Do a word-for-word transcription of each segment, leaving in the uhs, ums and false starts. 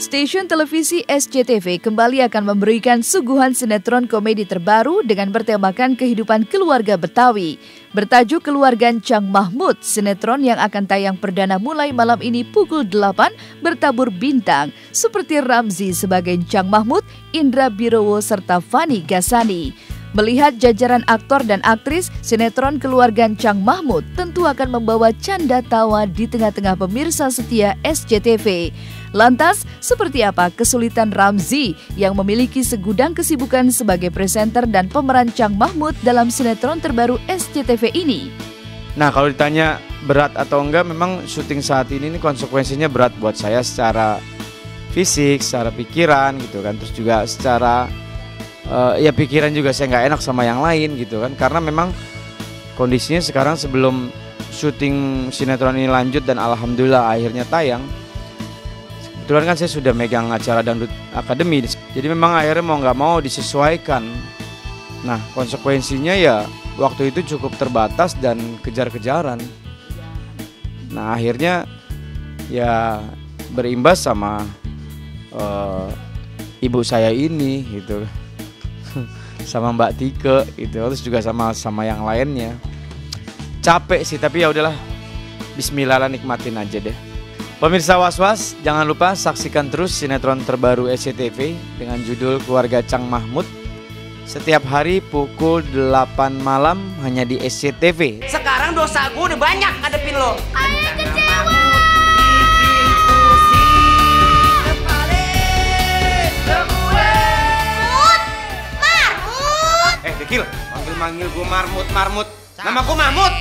Stasiun televisi S C T V kembali akan memberikan suguhan sinetron komedi terbaru dengan bertemakan kehidupan keluarga Betawi. Bertajuk Keluarga N'cang Mahmud, sinetron yang akan tayang perdana mulai malam ini pukul delapan bertabur bintang seperti Ramzi sebagai N'cang Mahmud, Indra Birowo serta Fani Gasani. Melihat jajaran aktor dan aktris, sinetron Keluarga N'cang Mahmud tentu akan membawa canda tawa di tengah-tengah pemirsa setia S C T V. Lantas, seperti apa kesulitan Ramzi yang memiliki segudang kesibukan sebagai presenter dan pemeran N'cang Mahmud dalam sinetron terbaru S C T V ini? Nah, kalau ditanya berat atau enggak, memang syuting saat ini, ini konsekuensinya berat buat saya secara fisik, secara pikiran gitu kan. Terus juga secara uh, ya pikiran juga saya nggak enak sama yang lain gitu kan. Karena memang kondisinya sekarang sebelum syuting sinetron ini lanjut dan alhamdulillah akhirnya tayang, kebetulan kan saya sudah megang acara dangdut akademi, jadi memang akhirnya mau nggak mau disesuaikan. Nah, konsekuensinya ya waktu itu cukup terbatas dan kejar-kejaran. Nah, akhirnya ya berimbas sama uh, ibu saya ini gitu, sama Mbak Tike itu, terus juga sama sama yang lainnya. Capek sih, tapi ya udahlah, bismillah lah, nikmatin aja deh. Pemirsa Was Was, jangan lupa saksikan terus sinetron terbaru S C T V dengan judul Keluarga N'cang Mahmud setiap hari pukul delapan malam hanya di S C T V. Sekarang dosa gue udah banyak ngadepin lo. Ayah kecewa. Marmut, Marmut. Eh, dekil, manggil-manggil gue Marmut, Marmut. Nama gue Mahmud.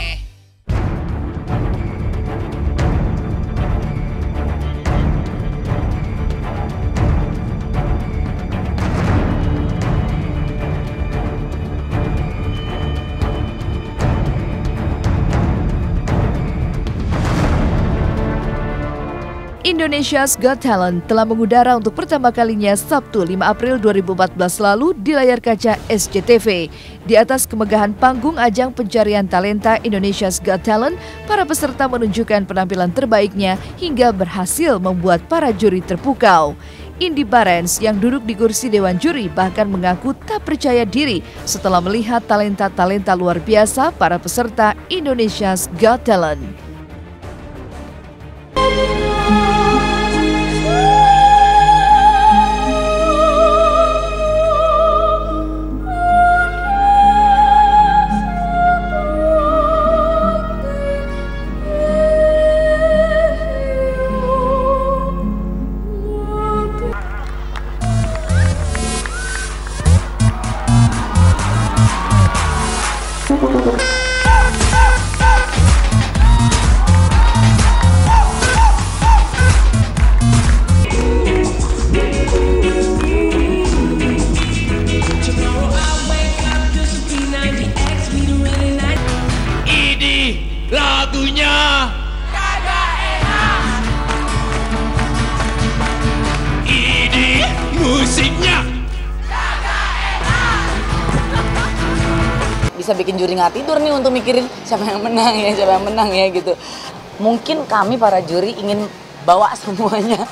Indonesia's Got Talent telah mengudara untuk pertama kalinya Sabtu lima April dua ribu empat belas lalu di layar kaca S C T V. Di atas kemegahan panggung ajang pencarian talenta Indonesia's Got Talent, para peserta menunjukkan penampilan terbaiknya hingga berhasil membuat para juri terpukau. Indy Barends yang duduk di kursi dewan juri bahkan mengaku tak percaya diri setelah melihat talenta-talenta luar biasa para peserta Indonesia's Got Talent. Bisa bikin juri nggak tidur nih untuk mikirin siapa yang menang ya, siapa yang menang ya gitu. Mungkin kami para juri ingin bawa semuanya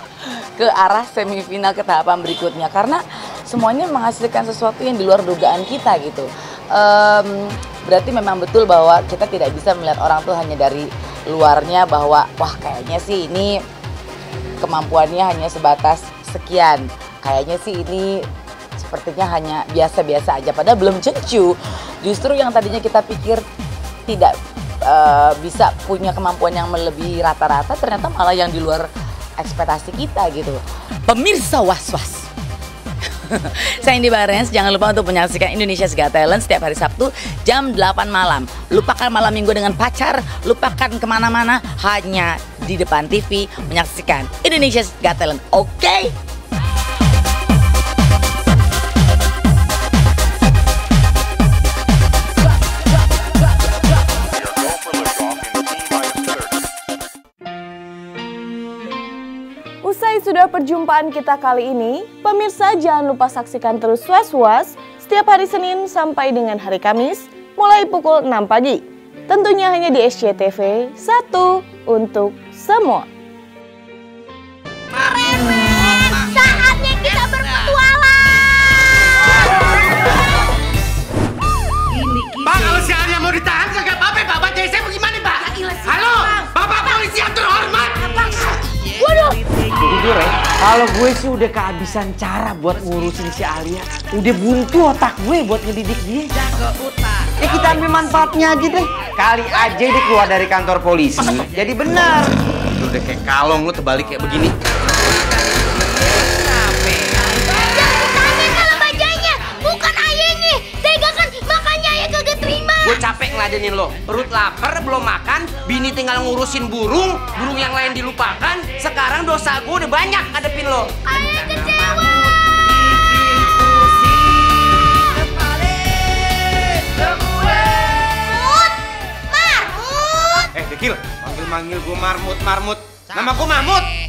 ke arah semifinal, ke tahapan berikutnya, karena semuanya menghasilkan sesuatu yang di luar dugaan kita gitu. Um, berarti memang betul bahwa kita tidak bisa melihat orang tuh hanya dari luarnya, bahwa wah kayaknya sih ini kemampuannya hanya sebatas sekian, kayaknya sih ini sepertinya hanya biasa-biasa aja, padahal belum tentu. Justru yang tadinya kita pikir tidak uh, bisa punya kemampuan yang melebihi rata-rata, ternyata malah yang di luar ekspektasi kita gitu. Pemirsa Was-Was, saya Indy Barends, jangan lupa untuk menyaksikan Indonesia's Got Talent setiap hari Sabtu jam delapan malam. Lupakan malam minggu dengan pacar, lupakan kemana-mana, hanya di depan T V menyaksikan Indonesia's Got Talent, oke? Okay? Usai sudah perjumpaan kita kali ini, pemirsa jangan lupa saksikan terus Was Was setiap hari Senin sampai dengan hari Kamis mulai pukul enam pagi. Tentunya hanya di S C T V, satu untuk semua. Kalau gue sih udah kehabisan cara buat ngurusin si Alia. Udah buntu otak gue buat ngedidik dia. Ya kita ambil manfaatnya aja deh. Kali aja dia keluar dari kantor polisi. Jadi benar. Lu udah kayak kalong, lu terbalik kayak begini. Gue capek ngeladenin lo, perut lapar, belum makan, bini tinggal ngurusin burung, burung yang lain dilupakan, sekarang dosa gue udah banyak ngadepin lo. Ayah kecewa! Marmut! Marmut! Eh, Dekil, panggil-manggil gue Marmut, Marmut. Nama gue Mahmud!